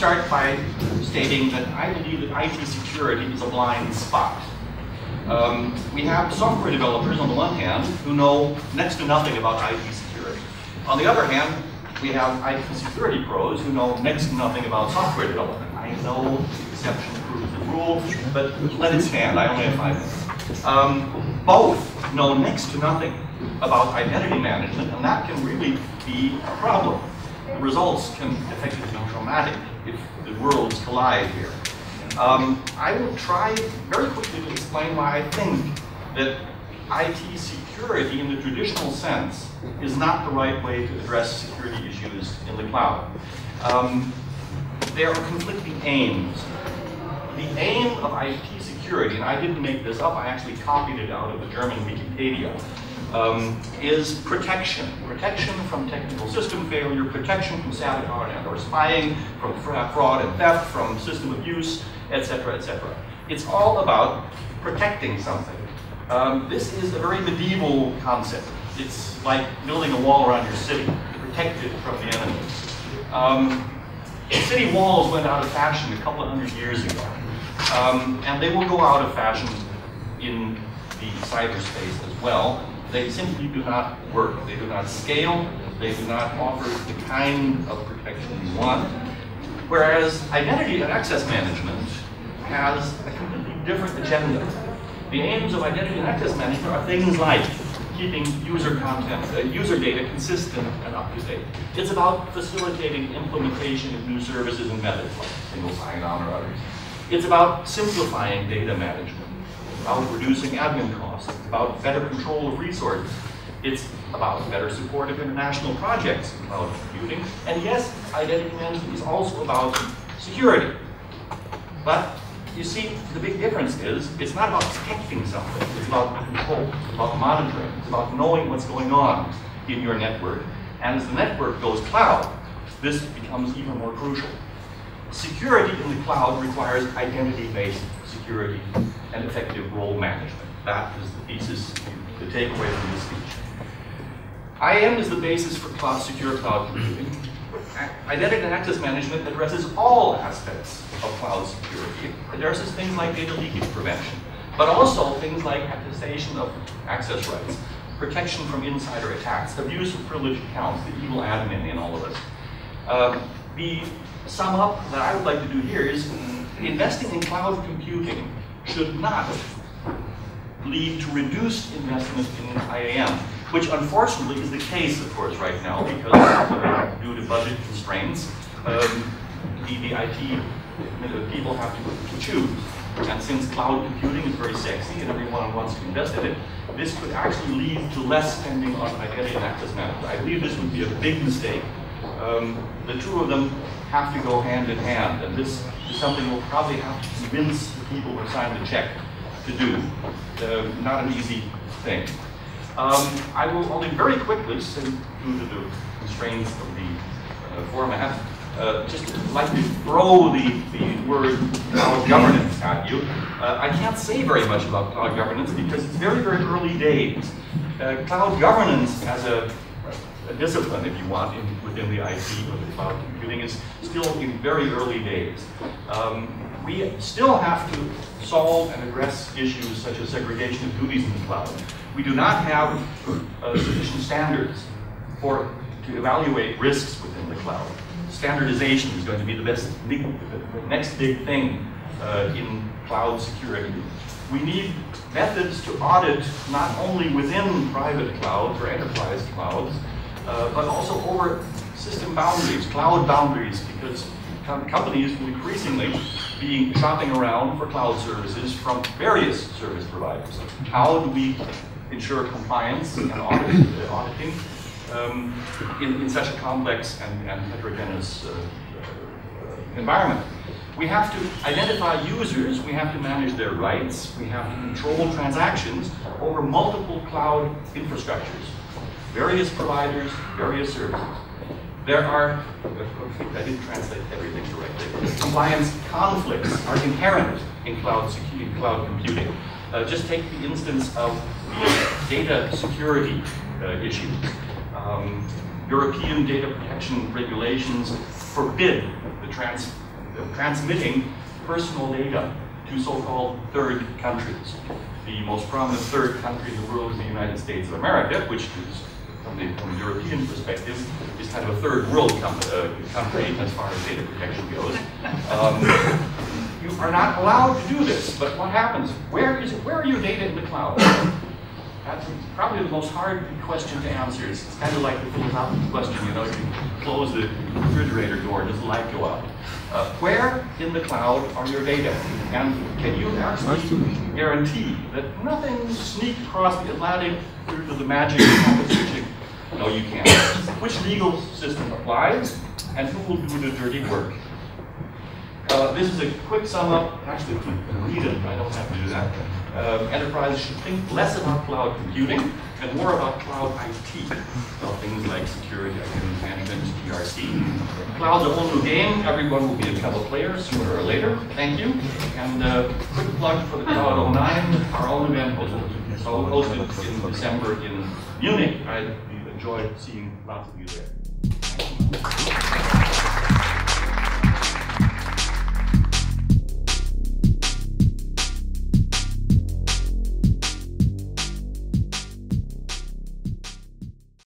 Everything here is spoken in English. start by stating that I believe that IT security is a blind spot. We have software developers on the one hand who know next to nothing about IT security. On the other hand, we have IT security pros who know next to nothing about software development. I know the exception proves the rule, but let it stand, I only have 5 minutes. Both know next to nothing about identity management, and that can really be a problem. The results can effectively be traumatic if the worlds collide here. I will try very quickly to explain why I think that IT security in the traditional sense is not the right way to address security issues in the cloud. There are conflicting aims. The aim of IT security, and I didn't make this up, I actually copied it out of the German Wikipedia, is protection. Protection from technical system failure, protection from sabotage and or spying, from fraud and theft, from system abuse, etc., etc. It's all about protecting something. This is a very medieval concept. It's like building a wall around your city, protected from the enemy. City walls went out of fashion a couple of hundred years ago, and they will go out of fashion in the cyberspace as well. They simply do not work. They do not scale. They do not offer the kind of protection you want. Whereas identity and access management has a completely different agenda. The aims of identity and access management are things like keeping user content, user data consistent and up to date. It's about facilitating implementation of new services and methods like single sign-on or others. It's about simplifying data management, about reducing admin costs, about better control of resources. It's about better support of international projects in cloud computing. And yes, identity management is also about security. But you see, the big difference is, it's not about protecting something, it's about control, it's about monitoring, it's about knowing what's going on in your network. And as the network goes cloud, this becomes even more crucial. Security in the cloud requires identity-based security and effective role management. That is the thesis, the takeaway from this speech. IAM is the basis for secure cloud computing. Identity and access management addresses all aspects of cloud security. It addresses things like data leakage prevention, but also things like attestation of access rights, protection from insider attacks, abuse of privileged accounts, the evil admin in all of us. The sum up that I would like to do here is investing in cloud computing should not lead to reduced investment in IAM, which unfortunately is the case, of course, right now, because due to budget constraints, the IT people have to choose. And since cloud computing is very sexy and everyone wants to invest in it, this could actually lead to less spending on identity and access management. I believe this would be a big mistake. The two of them have to go hand in hand, and this is something we'll probably have to convince the people who signed the check to do. Not an easy thing. I will only very quickly, due to the constraints of the format, just like to throw the word cloud governance at you. I can't say very much about cloud governance because it's very, very early days. Cloud governance as a discipline, if you want, within the IT or the cloud computing is still in very early days. We still have to solve and address issues such as segregation of duties in the cloud. We do not have sufficient standards to evaluate risks within the cloud. Standardization is going to be the next big thing in cloud security. We need methods to audit not only within private clouds or enterprise clouds, but also over system boundaries, cloud boundaries, because companies will increasingly be shopping around for cloud services from various service providers. How do we ensure compliance and auditing in such a complex and heterogeneous environment? We have to identify users, we have to manage their rights, we have to control transactions over multiple cloud infrastructures, various providers, various services. There are, I didn't translate everything correctly, compliance conflicts are inherent in cloud computing. Just take the instance of the data security issue. European data protection regulations forbid the of transmitting personal data to so-called third countries. The most prominent third country in the world is the United States of America, which is, from a European perspective, is kind of a third world country as far as data protection goes. You are not allowed to do this, but what happens? Where are your data in the cloud? That's probably the most hard question to answer. It's kind of like the philosophical question, you know, if you close the refrigerator door, does the light go out? Where in the cloud are your data? And can you actually guarantee that nothing sneaked across the Atlantic through to the magic of the switching? No, you can't. Which legal system applies, and who will do the dirty work? This is a quick sum up. Actually, you can read it, I don't have to do that. Enterprises should think less about cloud computing and more about cloud IT. Well, things like security, identity management, PRC. Cloud's a whole new game. Everyone will become a player sooner or later. Thank you. And quick plug for the Cloud 09, our own event hosted in December in Munich. I enjoyed seeing lots of you there.